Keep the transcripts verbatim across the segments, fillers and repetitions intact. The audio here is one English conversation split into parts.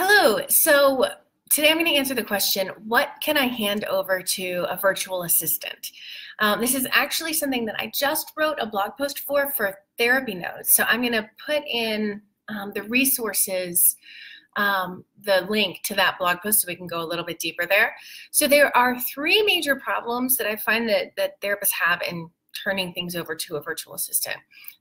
Hello. So today I'm going to answer the question, what can I hand over to a virtual assistant? Um, this is actually something that I just wrote a blog post for, for Therapy Notes. So I'm going to put in um, the resources, um, the link to that blog post so we can go a little bit deeper there. So there are three major problems that I find that, that therapists have in turning things over to a virtual assistant.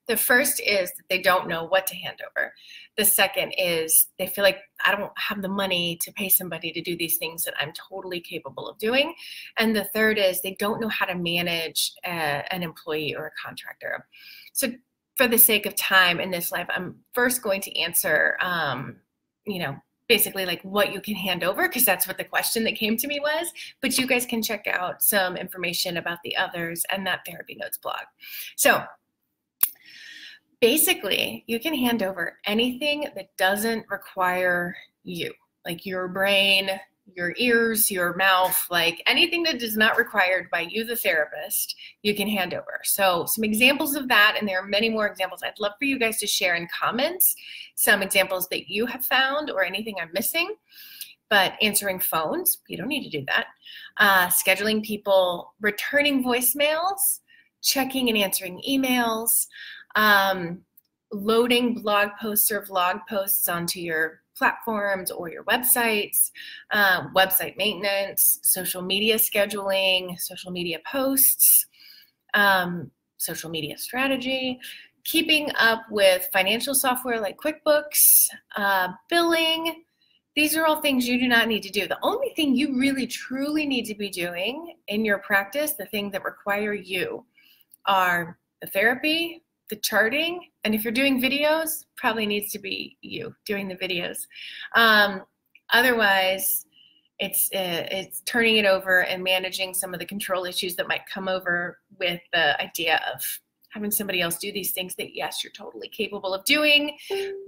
The first is that they don't know what to hand over. The second is they feel like I don't have the money to pay somebody to do these things that I'm totally capable of doing. And the third is they don't know how to manage a, an employee or a contractor. So for the sake of time in this live, I'm first going to answer, um, you know, basically like what you can hand over, because that's what the question that came to me was, but you guys can check out some information about the others and that Therapy Notes blog. So basically you can hand over anything that doesn't require you, like your brain, your ears, your mouth, like anything that is not required by you, the therapist, you can hand over. So some examples of that, and there are many more examples. I'd love for you guys to share in comments some examples that you have found or anything I'm missing. But answering phones, you don't need to do that. Uh, scheduling people, returning voicemails, checking and answering emails, um, loading blog posts or vlog posts onto your platforms or your websites, uh, website maintenance, social media scheduling, social media posts, um, social media strategy, keeping up with financial software like QuickBooks, uh, billing. These are all things you do not need to do. The only thing you really truly need to be doing in your practice, the things that require you, are the therapy, the charting, and if you're doing videos, probably needs to be you doing the videos. Um, otherwise, it's uh, it's turning it over and managing some of the control issues that might come over with the idea of having somebody else do these things that, yes, you're totally capable of doing,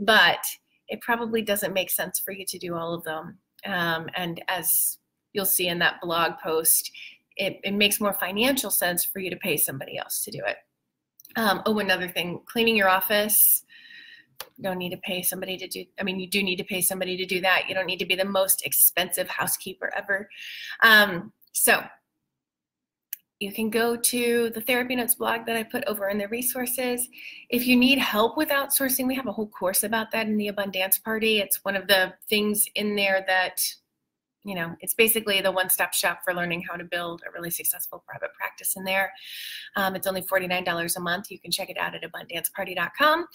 but it probably doesn't make sense for you to do all of them. Um, and as you'll see in that blog post, it, it makes more financial sense for you to pay somebody else to do it. Um, oh, another thing, cleaning your office. You don't need to pay somebody to do, I mean, you do need to pay somebody to do that. You don't need to be the most expensive housekeeper ever. Um, so you can go to the Therapy Notes blog that I put over in the resources. If you need help with outsourcing, we have a whole course about that in the Abundance Party. It's one of the things in there that, you know, it's basically the one-stop shop for learning how to build a really successful private practice in there. Um, it's only forty-nine dollars a month. You can check it out at abundance party dot com.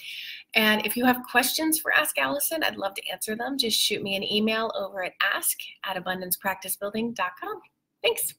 And if you have questions for Ask Allison, I'd love to answer them. Just shoot me an email over at ask at abundance practice building dot com. Thanks.